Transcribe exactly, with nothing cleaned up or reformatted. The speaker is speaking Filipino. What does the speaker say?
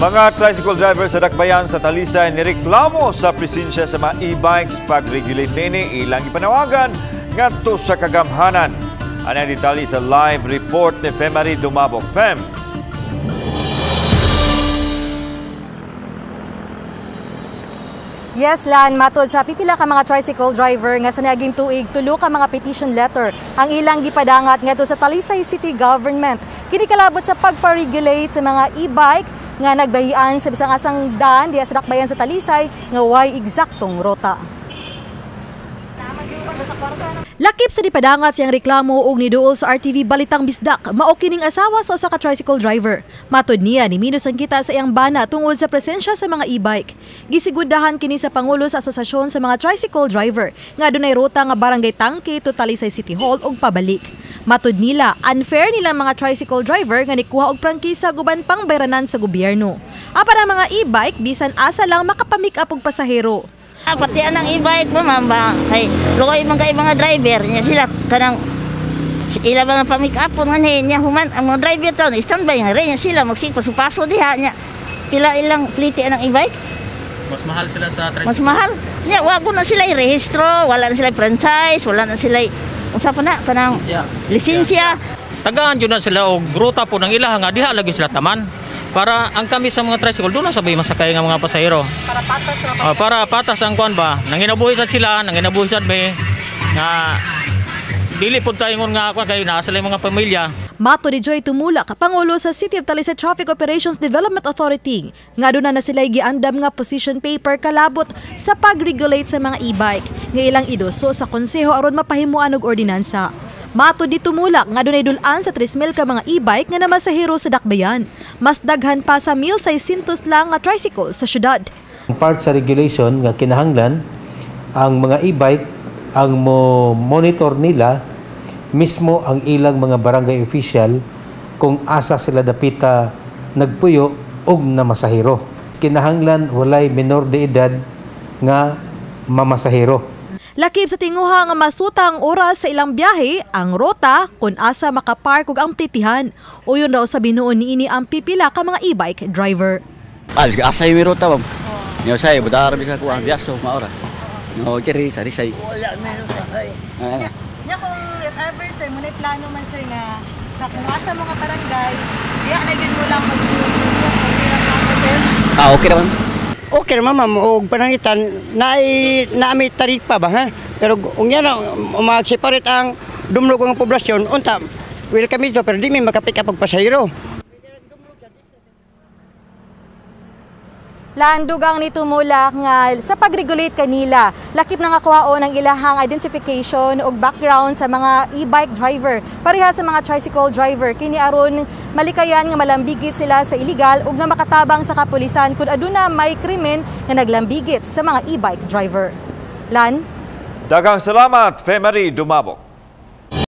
Mga tricycle driver sa Dakbayan sa Talisay nireklamo sa presensya sa mga e-bikes. Pag-regulate nini, ilang ipanawagan ngadto sa kagamhanan. Ano ang detalye sa live report ni Femarie Dumabok. Fem. Yes, Lan, matod sa pipila ka mga tricycle driver nga sa naging tuig, tulo ka mga petition letter ang ilang gipadangat ngadto sa Talisay City Government. Kini kalabot sa pagpa-regulate sa mga e-bike nga nagbahian sa bisang asang daan diha sa Dakbayan sa Talisay nga way eksaktong rota. Lakip sa dipadangat siyang reklamo og niduol sa R T V Balitang Bisdak, mao kining asawa sa usa ka tricycle driver. Matod niya ni minus ang kita sa iyang bana tungod sa presensya sa mga e-bike. Gisigudahan kini sa Pangulo sa Asosasyon sa mga Tricycle Driver nga adunay ruta nga Barangay Tangke to Talisay City Hall og pabalik. Matod nila, unfair nila mga tricycle driver nga nikuha og prangkisa guban pang bayranan sa gobyerno. Apan ang mga e-bike bisan asa lang makapamick up og pasahero. Pati anang e-bike pa mamba kay luoy man kay mga driver niya sila kanang ila bang pa-make up pun ngani niya human ang mga driver taw standby nga rin niya sila magsipaso-paso diha niya pila ilang pliti anang e-bike mas mahal sila sa mas mahal niya wa kun na sila irehistro wala na sila franchise wala na sila usa pa na kanang lisensya tagaan jud na sila og ruta po ng ilaha nga diha lagi sila taman. Para ang kami sa mga tricycle doon na sabay masakay ng mga pasahero. Para patas na uh, para patas ang kuan ba. Nanginabuhisad sila, nanginabuhisad may na dili pud tayo nga kuan kay naa sila mga pamilya. Mato ni Joy Tumulak, Pangulo sa City of Talisay Traffic Operations Development Authority. Nga doon na na sila giandam nga position paper kalabot sa pag-regulate sa mga e-bike. Nga ilang idoso sa konseho aron mapahimuan og ordinansa. Matod ni Tumulak nga dunay dulaan sa three mil ka mga e-bike nga namasahero sa Dakbayan. Mas daghan pa sa one thousand six hundred lang nga tricycle sa syudad. Part sa regulation nga kinahanglan ang mga e-bike ang mo monitor nila mismo ang ilang mga barangay official kung asa sila dapita nagpuyo og namasahero. Kinahanglan walay minor de edad nga mamasahero. Lakip sa tinguha nga masutang oras sa ilang biyahe, ang rota kung asa makapark ug ang plitihan. Uyon raw sa binuon niini ang pipila ka mga e-bike driver. Al asay mi rota bam. Yo say budar bisa ko ang biyaso maora. No keri sa risay. Wala mi rota ay. Nya kung if ever sir mo nay plano man sir nga sa kung asa mga barangay, diha na gyud mo lang mag Ah okay naman. Okay naman ma'am, o panangitan, naamit taripa ba ha? Pero kung yan mag-separate ang dumlog ang poblasyon, unta, will kami dito, pero di may makapikapagpasahiro. Landugang ni Tumulak nga sa pag-regulate kanila, lakip na nga kuhaon ang ilahang identification o background sa mga e-bike driver. Pareha sa mga tricycle driver, kini aron malikayan nga malambigit sila sa illegal o nga makatabang sa kapulisan kung aduna may krimen na naglambigit sa mga e-bike driver. Lan? Daghang salamat, Femarie Dumabok.